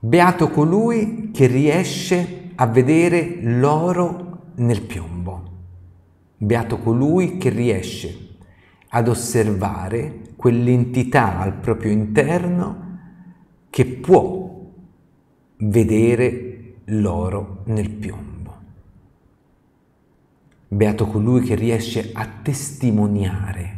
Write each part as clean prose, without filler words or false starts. Beato colui che riesce a vedere l'oro nel piombo. Beato colui che riesce ad osservare quell'entità al proprio interno che può vedere l'oro nel piombo. Beato colui che riesce a testimoniare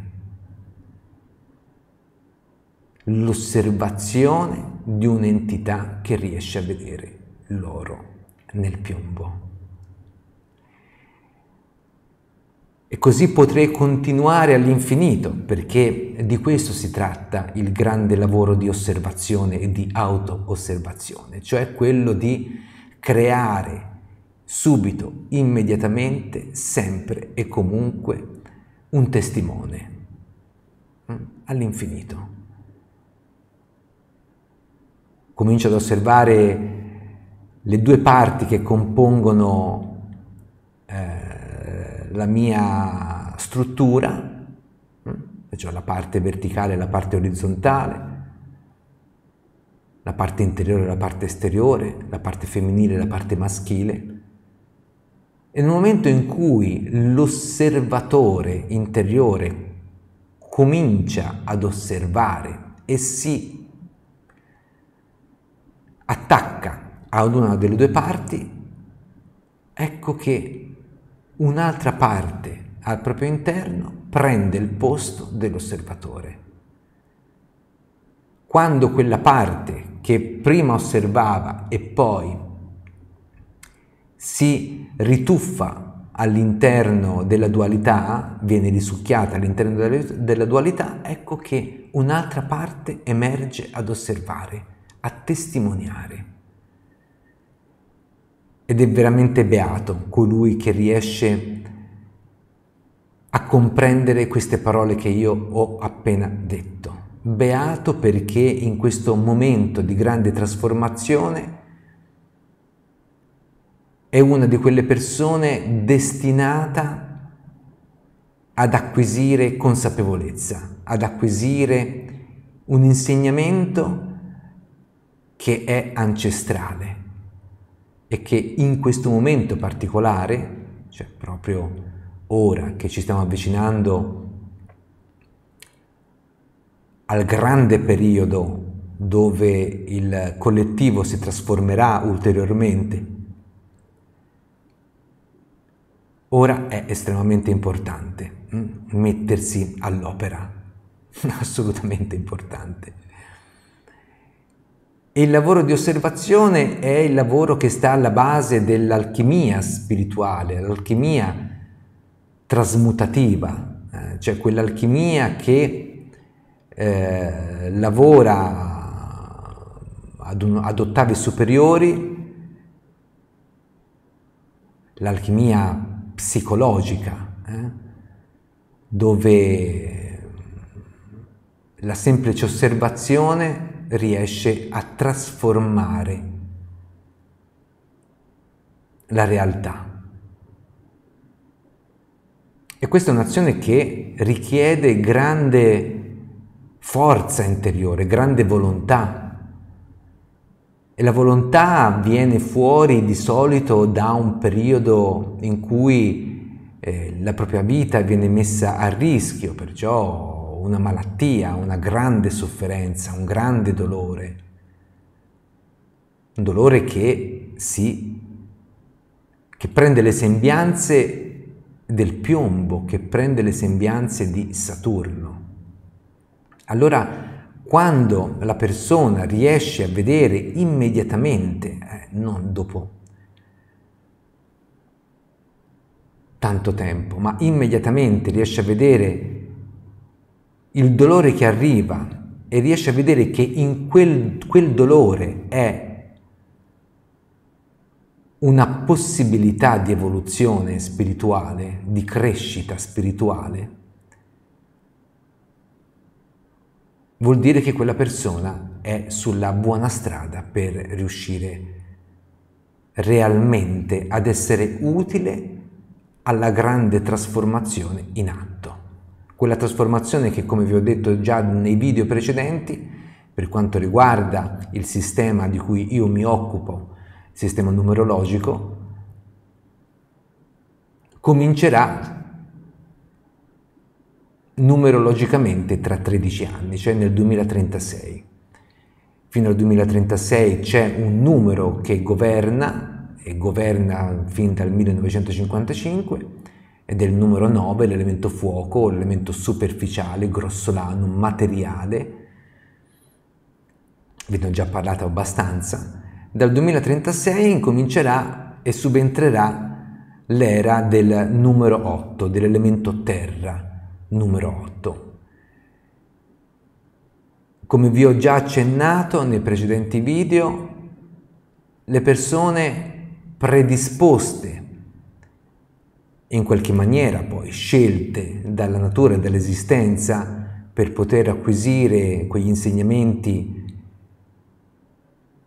l'osservazione di un'entità che riesce a vedere l'oro nel piombo. E così potrei continuare all'infinito, perché di questo si tratta il grande lavoro di osservazione e di auto-osservazione, cioè quello di creare subito, immediatamente, sempre e comunque un testimone all'infinito. Comincio ad osservare le due parti che compongono la mia struttura, cioè la parte verticale e la parte orizzontale, la parte interiore e la parte esteriore, la parte femminile e la parte maschile. E nel momento in cui l'osservatore interiore comincia ad osservare e si attacca ad una delle due parti, ecco che un'altra parte al proprio interno prende il posto dell'osservatore. Quando quella parte che prima osservava e poi si rituffa all'interno della dualità, viene risucchiata all'interno della dualità, ecco che un'altra parte emerge ad osservare, a testimoniare. Ed è veramente beato colui che riesce a comprendere queste parole che io ho appena detto. Beato perché in questo momento di grande trasformazione è una di quelle persone destinata ad acquisire consapevolezza, ad acquisire un insegnamento che è ancestrale e che in questo momento particolare, cioè proprio ora che ci stiamo avvicinando al grande periodo dove il collettivo si trasformerà ulteriormente, ora è estremamente importante mettersi all'opera, assolutamente importante. E il lavoro di osservazione è il lavoro che sta alla base dell'alchimia spirituale, l'alchimia trasmutativa, cioè quell'alchimia che lavora ad ottavi superiori, l'alchimia psicologica, dove la semplice osservazione riesce a trasformare la realtà. E questa è un'azione che richiede grande forza interiore, grande volontà. E la volontà viene fuori di solito da un periodo in cui la propria vita viene messa a rischio, perciò una malattia, una grande sofferenza, un grande dolore. Un dolore che prende le sembianze del piombo, che prende le sembianze di Saturno. Allora, quando la persona riesce a vedere immediatamente, non dopo tanto tempo, ma immediatamente riesce a vedere il dolore che arriva e riesce a vedere che in quel dolore è una possibilità di evoluzione spirituale, di crescita spirituale, vuol dire che quella persona è sulla buona strada per riuscire realmente ad essere utile alla grande trasformazione in atto. Quella trasformazione che, come vi ho detto già nei video precedenti, per quanto riguarda il sistema di cui io mi occupo, il sistema numerologico, comincerà numerologicamente tra 13 anni, cioè nel 2036. Fino al 2036 c'è un numero che governa, e governa fin dal 1955, ed è il numero 9, l'elemento fuoco, l'elemento superficiale, grossolano, materiale. Ve ne ho già parlato abbastanza. Dal 2036 incomincerà e subentrerà l'era del numero 8, dell'elemento terra. Numero 8. Come vi ho già accennato nei precedenti video, le persone predisposte, in qualche maniera poi scelte dalla natura e dall'esistenza per poter acquisire quegli insegnamenti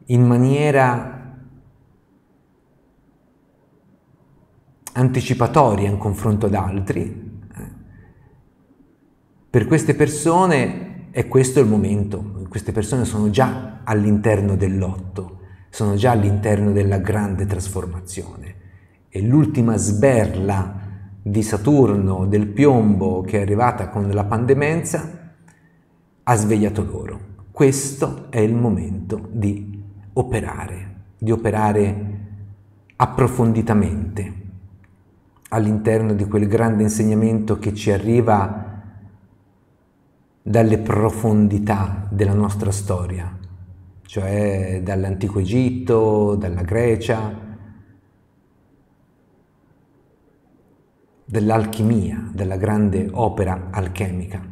in maniera anticipatoria in confronto ad altri, per queste persone è questo il momento, queste persone sono già all'interno dell'otto, sono già all'interno della grande trasformazione. E l'ultima sberla di Saturno, del piombo che è arrivata con la pandemenza, ha svegliato loro. Questo è il momento di operare approfonditamente all'interno di quel grande insegnamento che ci arriva dalle profondità della nostra storia, cioè dall'antico Egitto, dalla Grecia, dell'alchimia, della grande opera alchemica.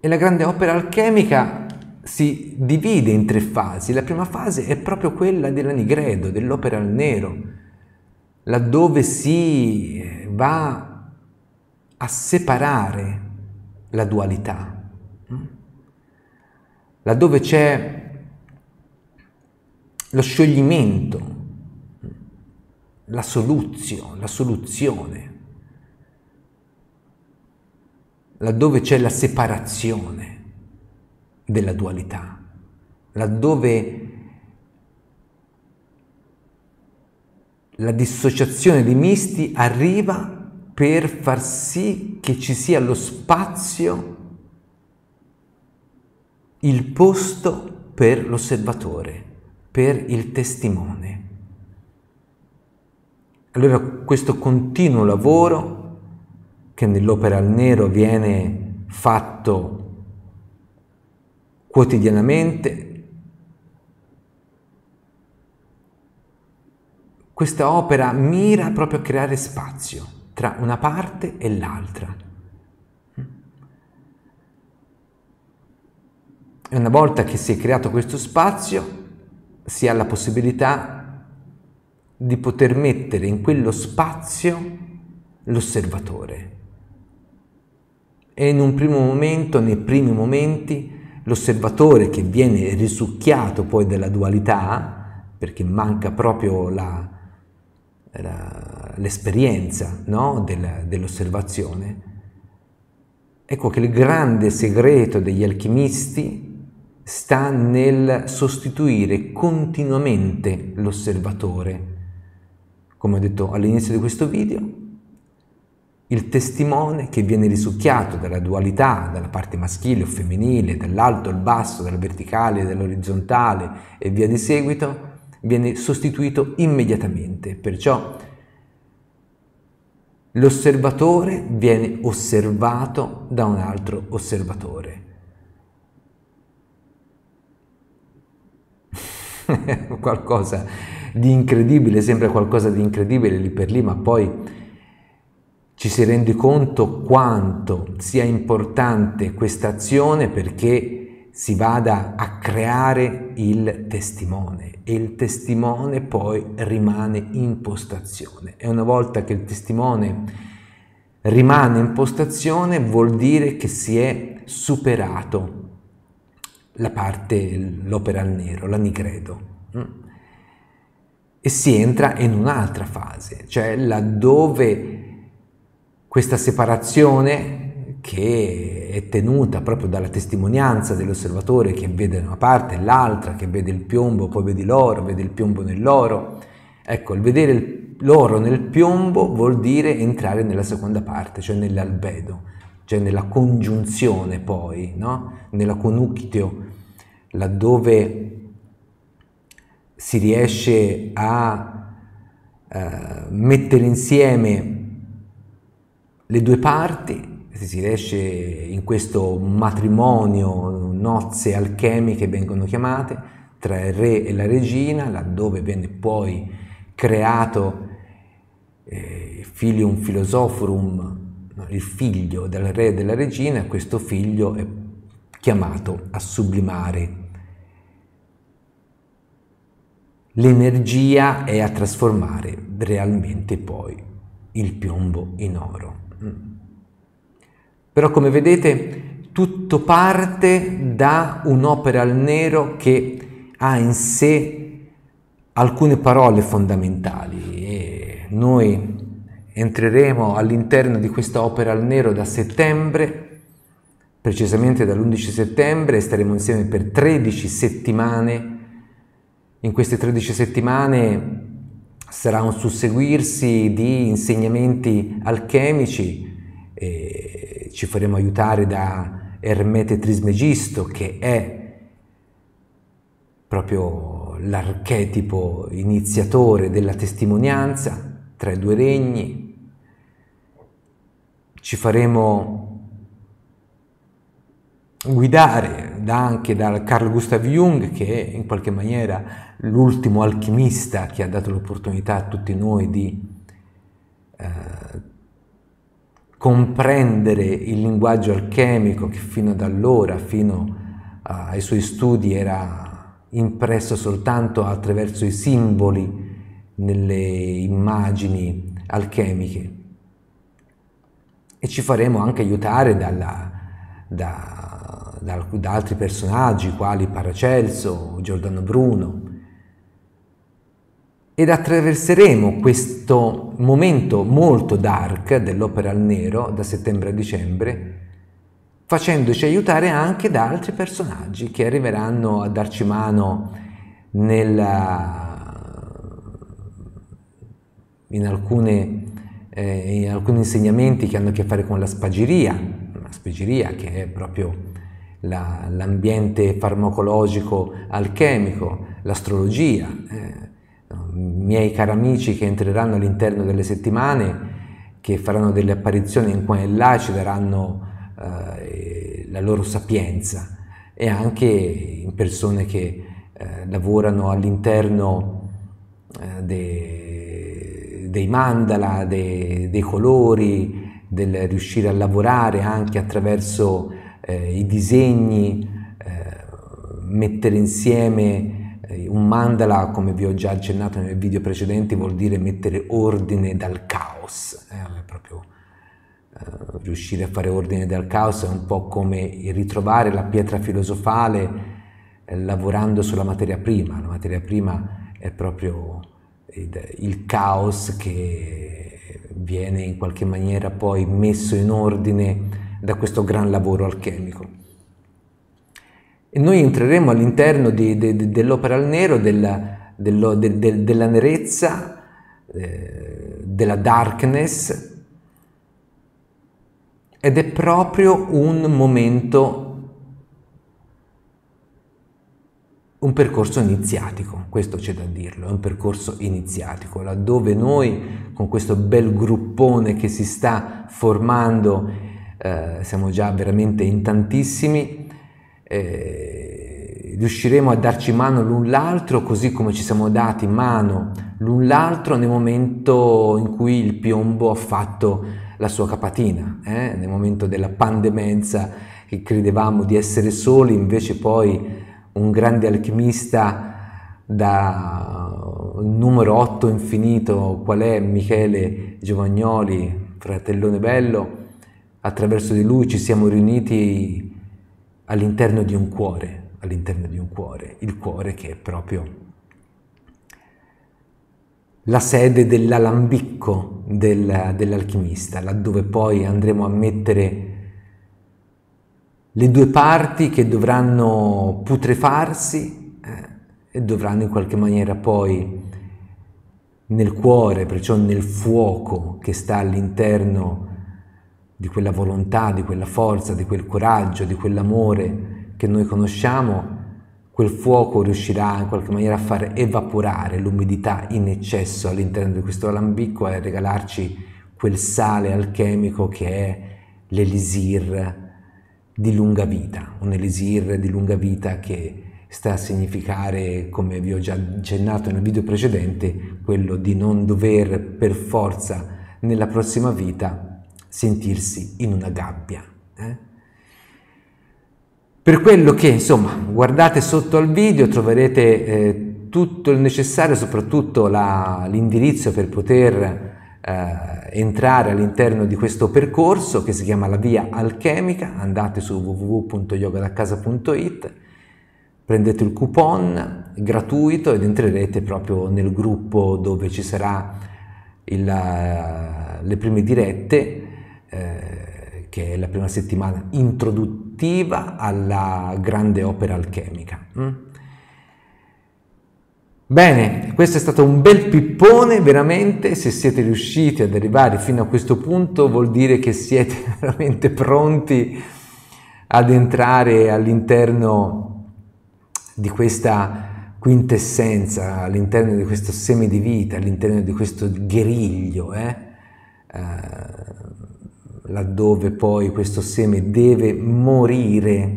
E la grande opera alchemica si divide in tre fasi. La prima fase è proprio quella dell'anigredo, dell'opera al nero, laddove si va a separare la dualità, laddove c'è lo scioglimento, la soluzione, laddove c'è la separazione della dualità, laddove la dissociazione dei misti arriva per far sì che ci sia lo spazio, il posto per l'osservatore, per il testimone. Allora questo continuo lavoro, che nell'opera al nero viene fatto quotidianamente, questa opera mira proprio a creare spazio tra una parte e l'altra. E una volta che si è creato questo spazio, si ha la possibilità di poter mettere in quello spazio l'osservatore. E in un primo momento, nei primi momenti, l'osservatore che viene risucchiato poi dalla dualità, perché manca proprio l'esperienza, no? dell'osservazione. Ecco che il grande segreto degli alchimisti sta nel sostituire continuamente l'osservatore, come ho detto all'inizio di questo video, il testimone che viene risucchiato dalla dualità, dalla parte maschile o femminile, dall'alto al basso, dal verticale, dall'orizzontale e via di seguito, viene sostituito immediatamente. Perciò l'osservatore viene osservato da un altro osservatore. Qualcosa di incredibile, sembra qualcosa di incredibile lì per lì, ma poi ci si rende conto quanto sia importante questa azione perché si vada a creare il testimone, e il testimone poi rimane in postazione. E una volta che il testimone rimane in postazione, vuol dire che si è superato la parte, l'opera al nero, l'anigredo, e si entra in un'altra fase, cioè laddove questa separazione che è tenuta proprio dalla testimonianza dell'osservatore che vede una parte e l'altra, che vede il piombo, poi vede l'oro, vede il piombo nell'oro. Ecco, il vedere l'oro nel piombo vuol dire entrare nella seconda parte, cioè nell'albedo, cioè nella congiunzione poi, no? Nella conuctio, laddove si riesce a mettere insieme le due parti, si riesce in questo matrimonio, nozze alchemiche vengono chiamate, tra il re e la regina, laddove viene poi creato filium philosophorum, il figlio del re e della regina. Questo figlio è chiamato a sublimare l'energia e a trasformare realmente poi il piombo in oro. Però, come vedete, tutto parte da un'opera al nero che ha in sé alcune parole fondamentali, e noi entreremo all'interno di questa opera al nero da settembre, precisamente dall'11 settembre, e staremo insieme per 13 settimane. In queste 13 settimane sarà un susseguirsi di insegnamenti alchemici, ci faremo aiutare da Ermete Trismegisto, che è proprio l'archetipo iniziatore della testimonianza tra i due regni. Ci faremo guidare anche da Carl Gustav Jung, che è in qualche maniera l'ultimo alchimista che ha dato l'opportunità a tutti noi di comprendere il linguaggio alchemico, che fino ad allora, fino ai suoi studi, era impresso soltanto attraverso i simboli nelle immagini alchemiche. E ci faremo anche aiutare da altri personaggi quali Paracelso, Giordano Bruno, ed attraverseremo questo momento molto dark dell'opera al nero da settembre a dicembre, facendoci aiutare anche da altri personaggi che arriveranno a darci mano in alcuni insegnamenti che hanno a che fare con la spagiria. La spagiria, che è proprio l'ambiente farmacologico alchemico, l'astrologia. Miei cari amici che entreranno all'interno delle settimane, che faranno delle apparizioni in qua e là, ci daranno la loro sapienza, e anche in persone che lavorano all'interno dei mandala, dei colori, del riuscire a lavorare anche attraverso i disegni, mettere insieme un mandala, come vi ho già accennato nel video precedente, vuol dire mettere ordine dal caos, proprio riuscire a fare ordine dal caos è un po' come ritrovare la pietra filosofale lavorando sulla materia prima. La materia prima è proprio il caos che viene in qualche maniera poi messo in ordine da questo gran lavoro alchemico. E noi entreremo all'interno dell'opera al nero, della nerezza, della darkness, ed è proprio un momento, un percorso iniziatico, questo c'è da dirlo, è un percorso iniziatico, laddove noi, con questo bel gruppone che si sta formando, siamo già veramente in tantissimi, riusciremo a darci mano l'un l'altro, così come ci siamo dati mano l'un l'altro nel momento in cui il piombo ha fatto la sua capatina, nel momento della pandemenza, che credevamo di essere soli, invece poi un grande alchimista da numero 8 infinito, qual è Michele Giovagnoli, fratellone bello, attraverso di lui ci siamo riuniti all'interno di un cuore, il cuore che è proprio la sede dell'alambicco dell'alchimista, laddove poi andremo a mettere le due parti che dovranno putrefarsi e dovranno in qualche maniera poi nel cuore, perciò nel fuoco che sta all'interno di quella volontà, di quella forza, di quel coraggio, di quell'amore che noi conosciamo, quel fuoco riuscirà in qualche maniera a far evaporare l'umidità in eccesso all'interno di questo alambicco e a regalarci quel sale alchemico che è l'elisir di lunga vita, un elisir di lunga vita che sta a significare, come vi ho già accennato nel video precedente, quello di non dover per forza nella prossima vita sentirsi in una gabbia. Per quello che, insomma, guardate sotto al video, troverete tutto il necessario, soprattutto l'indirizzo per poter entrare all'interno di questo percorso che si chiama la via alchemica. Andate su www.yogadacasa.it, prendete il coupon gratuito ed entrerete proprio nel gruppo dove ci sarà le prime dirette, che è la prima settimana introduttiva alla grande opera alchemica. Bene, questo è stato un bel pippone, veramente. Se siete riusciti ad arrivare fino a questo punto vuol dire che siete veramente pronti ad entrare all'interno di questa quintessenza, all'interno di questo seme di vita, all'interno di questo griglio, laddove poi questo seme deve morire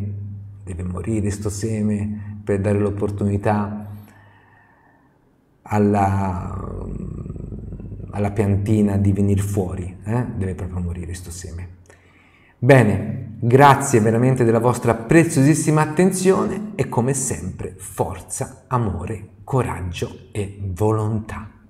sto seme per dare l'opportunità alla piantina di venire fuori, deve proprio morire sto seme. Bene, grazie veramente della vostra preziosissima attenzione e come sempre forza, amore, coraggio e volontà.